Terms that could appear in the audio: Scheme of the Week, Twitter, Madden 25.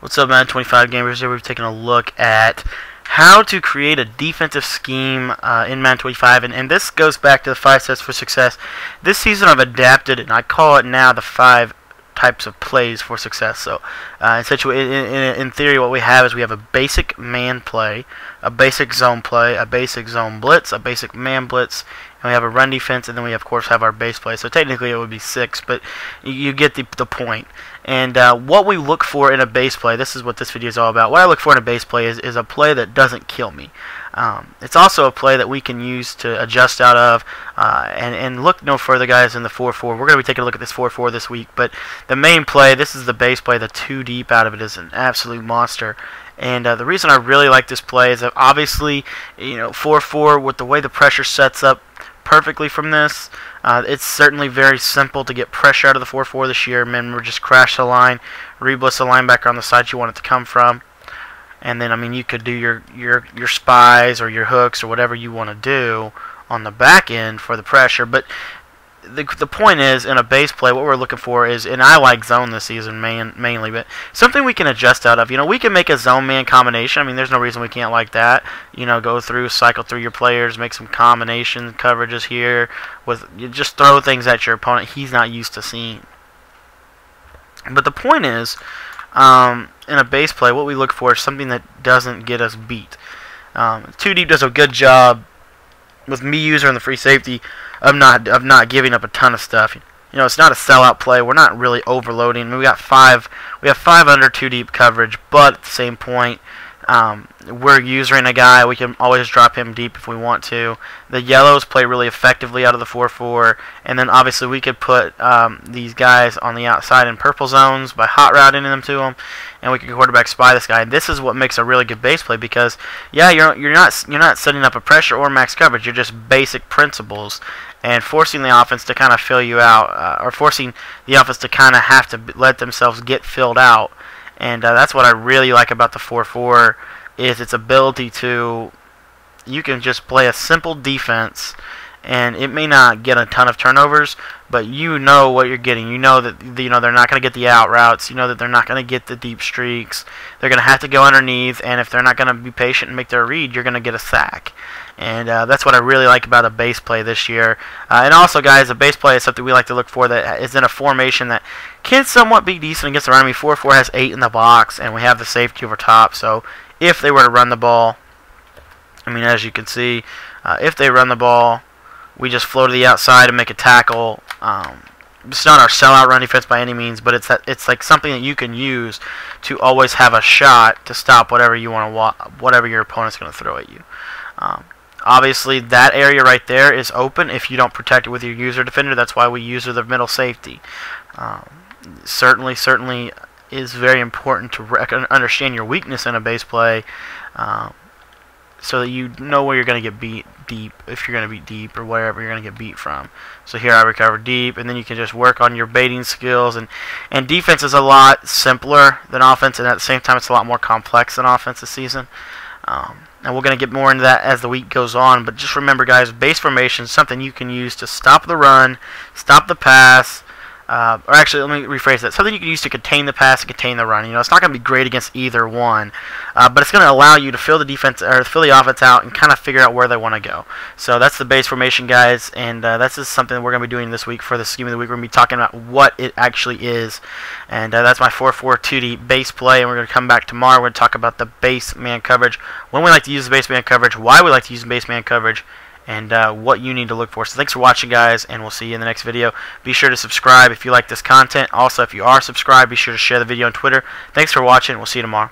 What's up, Madden 25 gamers? Here we've taken a look at how to create a defensive scheme in Madden 25, and this goes back to the 5 sets for success. This season I've adapted, and I call it now the 5 types of plays for success. So in theory, what we have is we have a basic man play, a basic zone play, a basic zone blitz, a basic man blitz, and we have a run defense, and then we, of course, have our base play. So technically it would be 6, but you get the point. And what we look for in a base play, this is what this video is all about. What I look for in a base play is a play that doesn't kill me. It's also a play that we can use to adjust out of. And look no further, guys, in the 4-4. We're going to be taking a look at this 4-4 this week. But the main play, this is the base play. The 2 deep out of it is an absolute monster. And the reason I really like this play is that obviously, you know, 4-4 with the way the pressure sets up perfectly from this. It's certainly very simple to get pressure out of the 4-4 this year. Men were just crash the line, reblitz the linebacker on the side you want it to come from. And then, I mean, you could do your spies or your hooks or whatever you want to do on the back end for the pressure. But the point is, in a base play, what we're looking for is, and I like zone this season mainly, but something we can adjust out of. You know, we can make a zone-man combination. I mean, there's no reason we can't like that. You know, go through, cycle through your players, make some combination coverages here. You just throw things at your opponent he's not used to seeing. But the point is, in a base play, what we look for is something that doesn't get us beat. 2-Deep does a good job with me user and the free safety of not giving up a ton of stuff. You know, it's not a sellout play. We're not really overloading. I mean, we have five under 2-Deep coverage, but at the same point, we're using a guy. We can always drop him deep if we want to. The yellows play really effectively out of the 4-4, and then obviously we could put these guys on the outside in purple zones by hot routing them to them, and we can quarterback spy this guy. And this is what makes a really good base play because, yeah, you're not setting up a pressure or max coverage. You're just basic principles and forcing the offense to kind of fill you out, or forcing the offense to kind of have to let themselves get filled out. And that's what I really like about the 4-4 is its ability to, you can just play a simple defense, and it may not get a ton of turnovers, but you know what you're getting. You know that they're not going to get the out routes. You know that they're not going to get the deep streaks. They're going to have to go underneath, and if they're not going to be patient and make their read, you're going to get a sack. And that's what I really like about a base play this year. And also, guys, a base play is something we like to look for that is in a formation that can somewhat be decent against the run. I mean, 4-4 has 8 in the box, and we have the safety over top. So if they were to run the ball, I mean, as you can see, if they run the ball, we just flow to the outside and make a tackle. It's not our sellout run defense by any means, but it's like something that you can use to always have a shot to stop whatever you want to whatever your opponent's going to throw at you. Obviously, that area right there is open if you don't protect it with your user defender. That's why we use the middle safety. Certainly is very important to understand your weakness in a base play, so that you know where you're going to get beat deep, if you're going to beat deep, or wherever you're going to get beat from. So here I recover deep, and then you can just work on your baiting skills. And defense is a lot simpler than offense, and at the same time it's a lot more complex than offense this season. And we're going to get more into that as the week goes on. But just remember, guys, base formation is something you can use to stop the run, stop the pass, or actually, let me rephrase that. Something you can use to contain the pass and contain the run. You know, it's not going to be great against either one, but it's going to allow you to fill the defense or fill the offense out and kind of figure out where they want to go. So that's the base formation, guys, and that's just something we're going to be doing this week for the scheme of the week. We're going to be talking about what it actually is, and that's my 4-4-2-D base play. And we're going to come back tomorrow. We're going to talk about the base man coverage, when we like to use the base man coverage, why we like to use the base man coverage, and what you need to look for. So thanks for watching, guys, and we'll see you in the next video. Be sure to subscribe if you like this content. Also, if you are subscribed, be sure to share the video on Twitter. Thanks for watching, and we'll see you tomorrow.